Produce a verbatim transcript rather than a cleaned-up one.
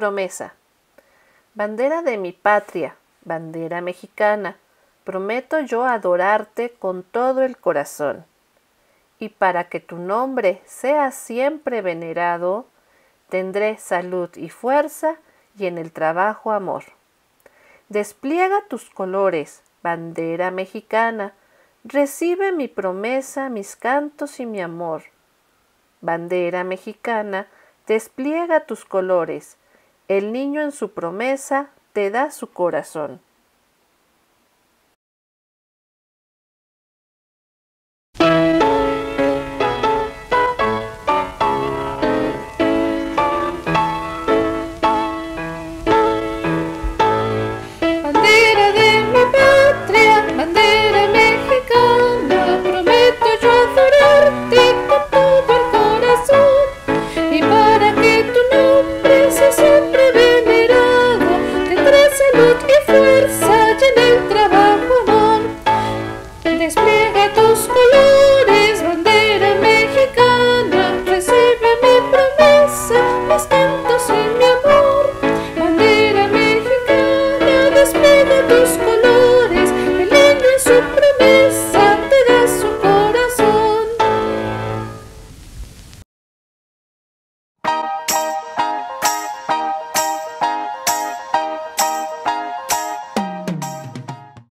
Promesa. Bandera de mi patria, bandera mexicana, prometo yo adorarte con todo el corazón. Y para que tu nombre sea siempre venerado, tendré salud y fuerza y en el trabajo amor. Despliega tus colores, bandera mexicana, recibe mi promesa, mis cantos y mi amor. Bandera mexicana, despliega tus colores, el niño en su promesa te da su corazón.